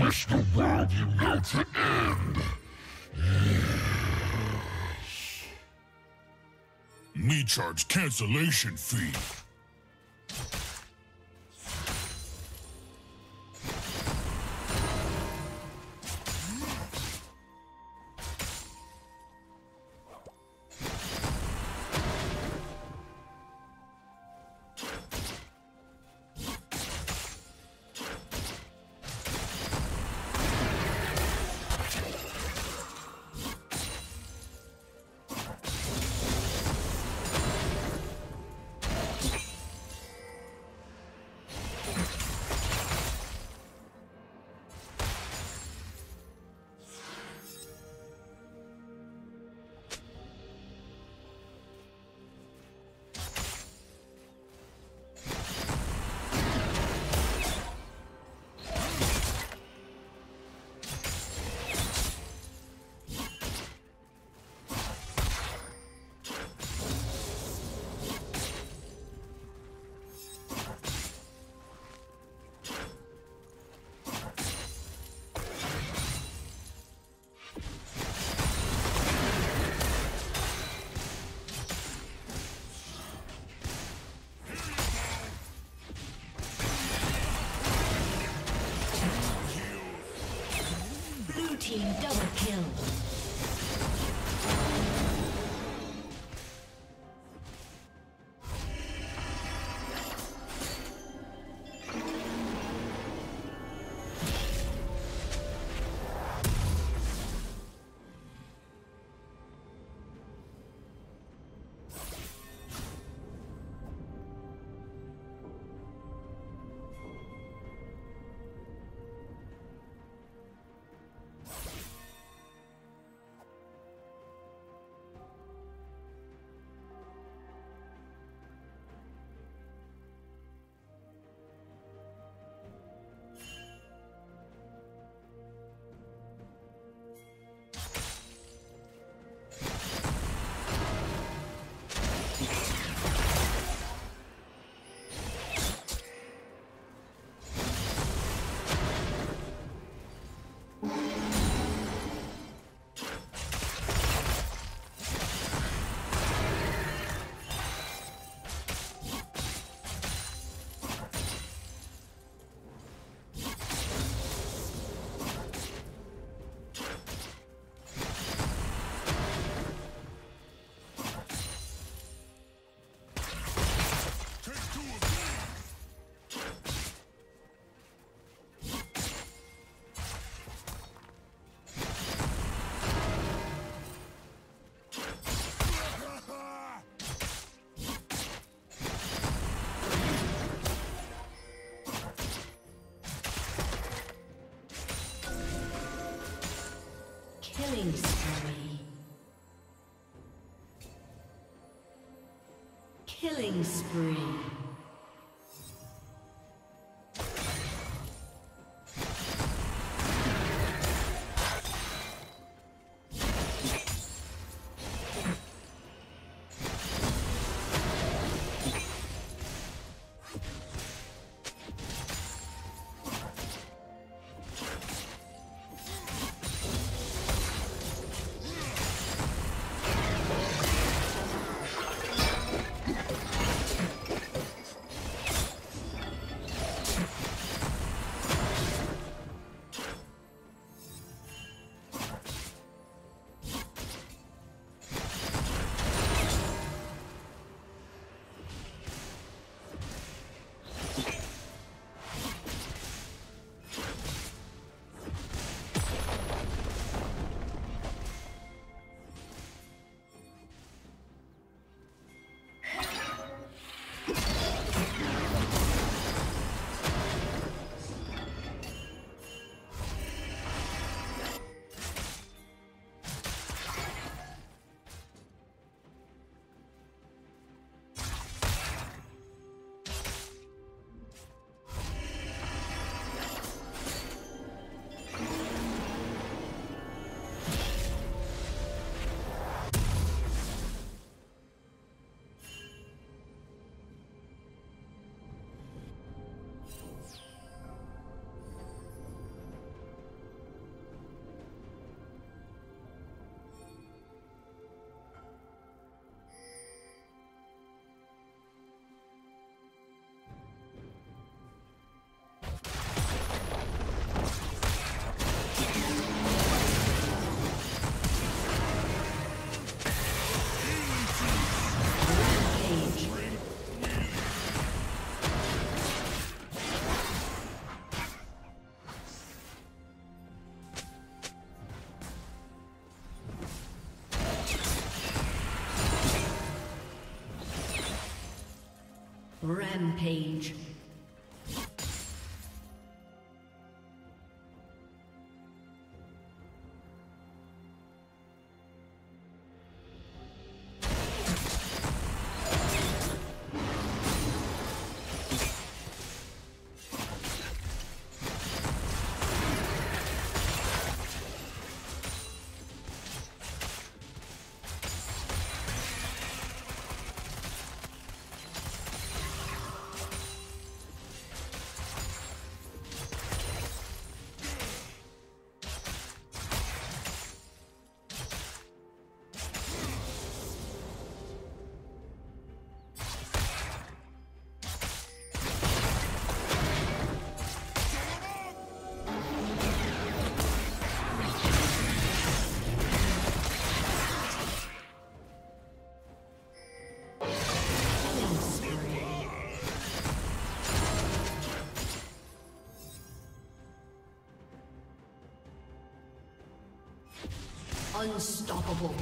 wish the world you know to end. Yes. Me charge cancellation fee. Double kill. Killing spree. Rampage. Unstoppable.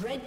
Red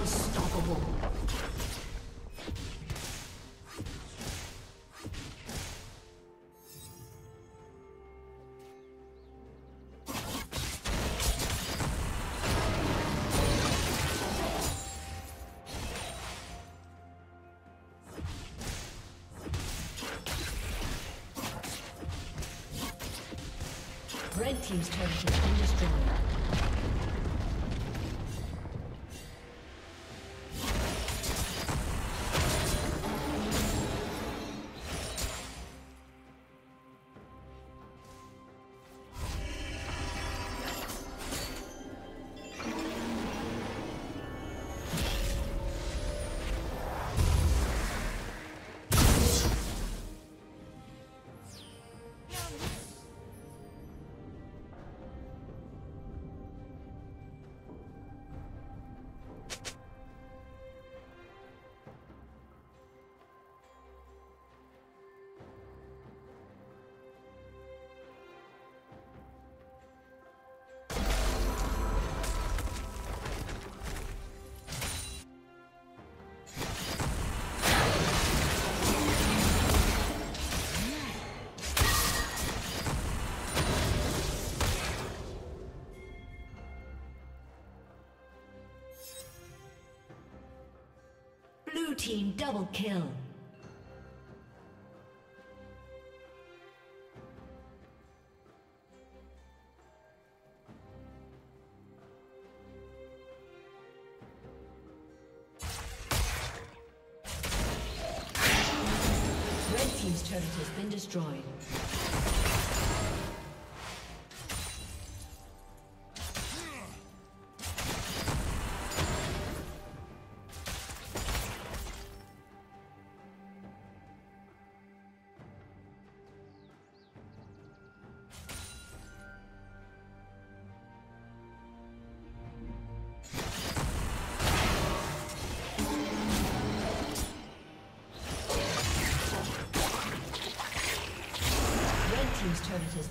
Unstoppable. Red team's turret has been destroyed. Team double kill. Red team's turret has been destroyed.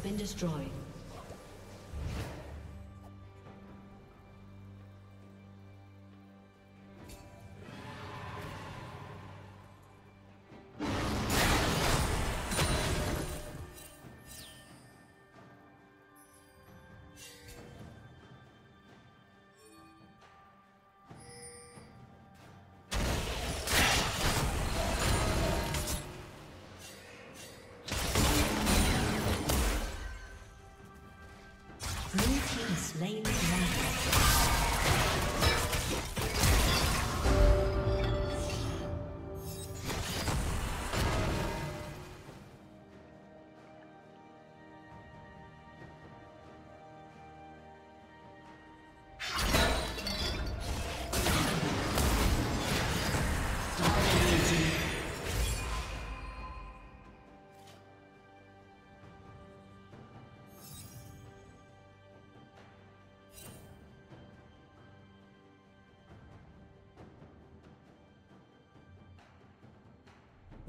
Been destroyed.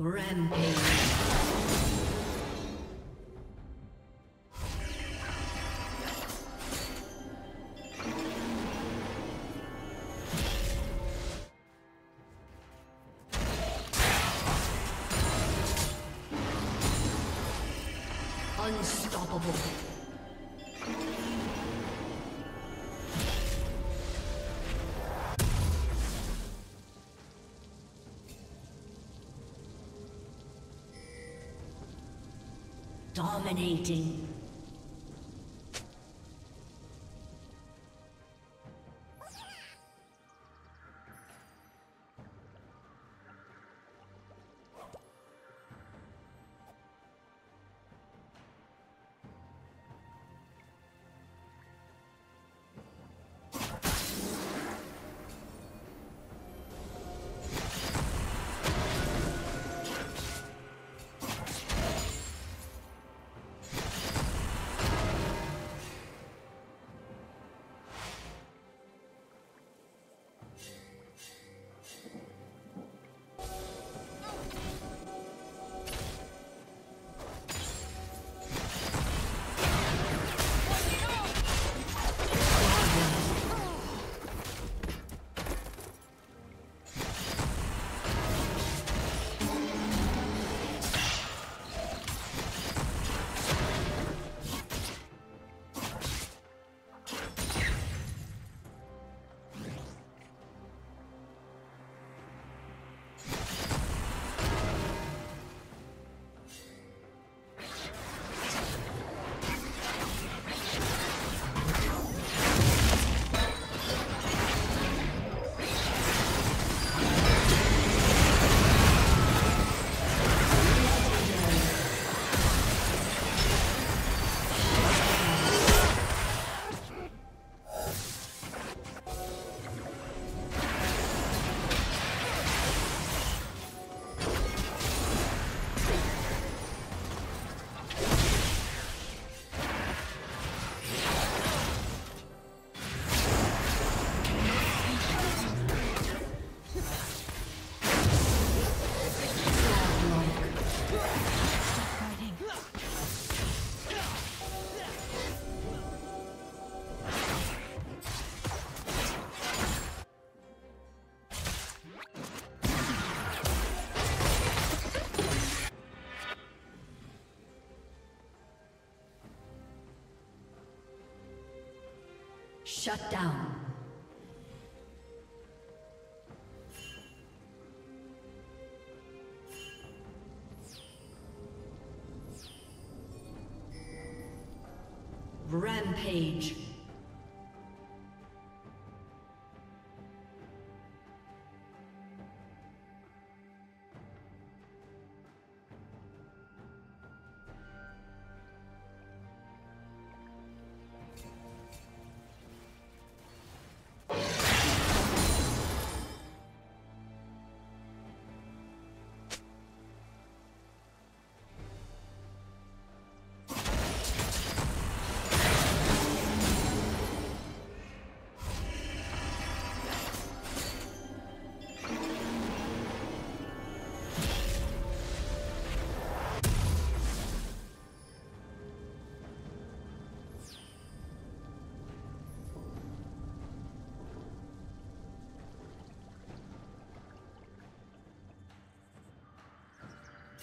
Rampage. Unstoppable. Dominating. Shut down. Rampage.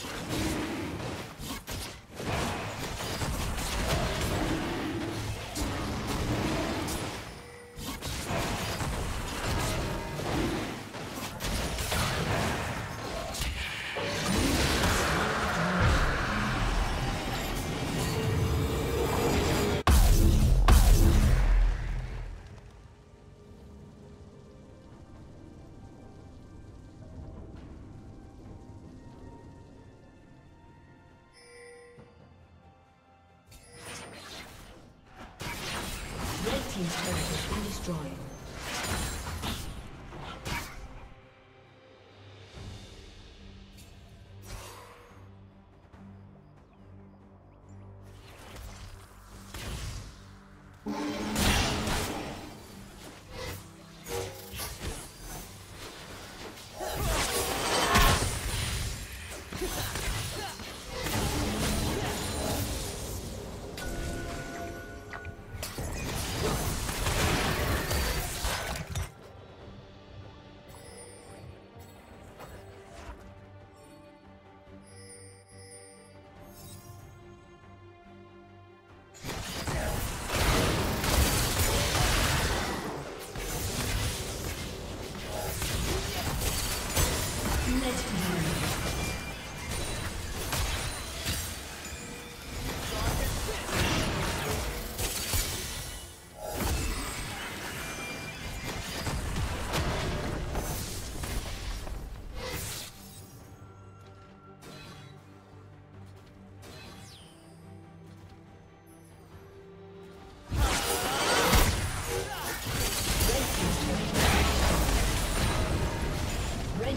Team's turret has been destroyed.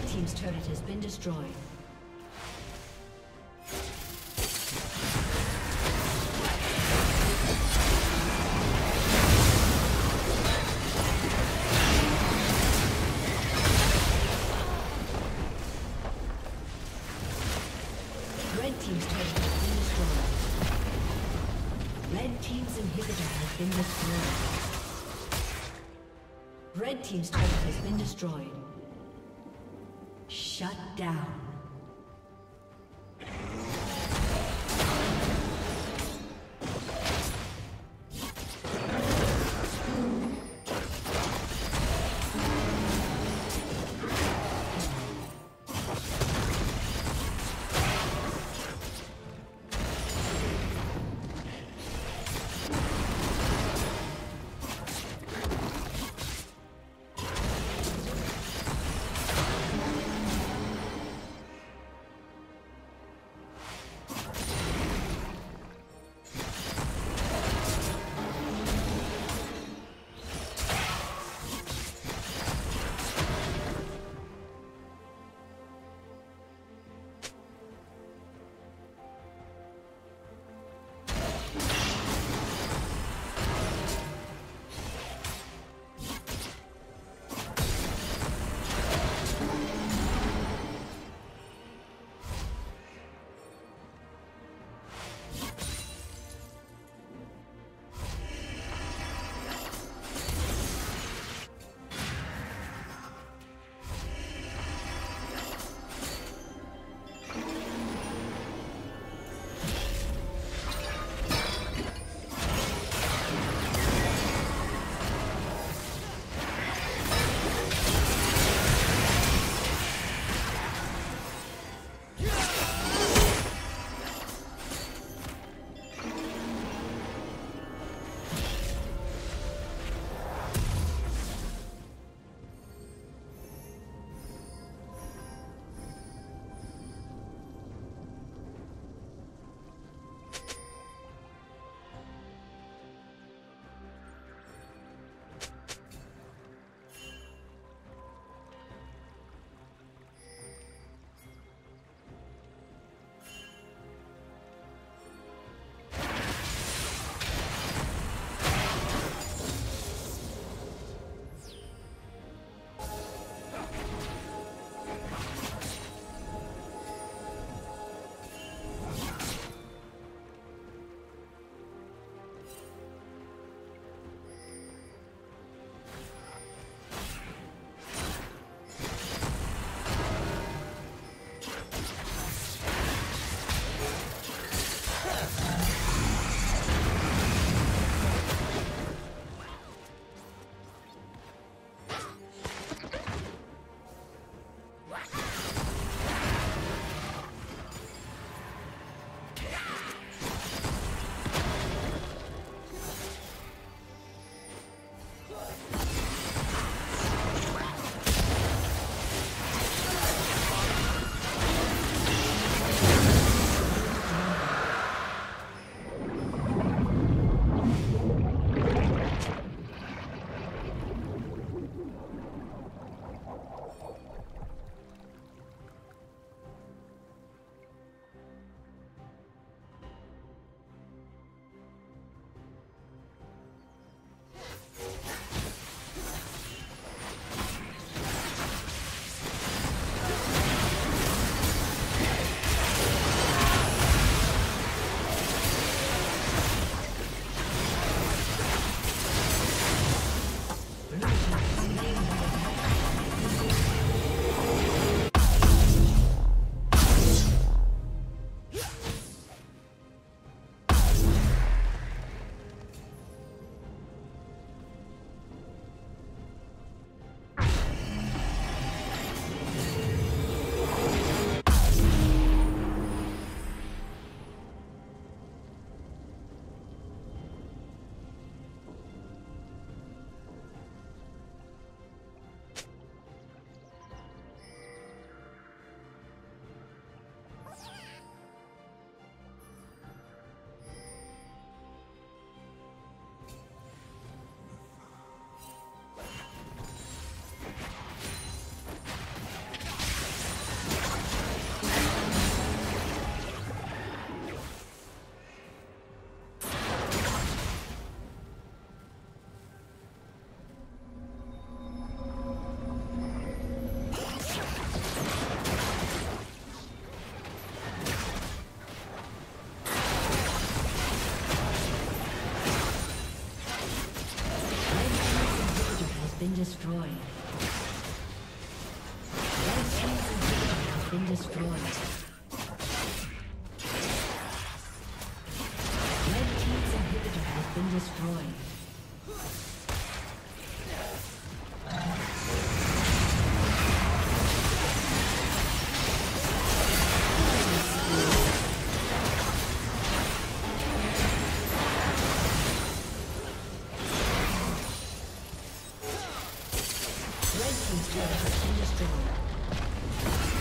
Team's turret has been destroyed. Red team's turret has been destroyed. Shut down. been destroyed. Red team's inhibitor has been destroyed. Red team's inhibitor has been destroyed. Red team's turret has been destroyed.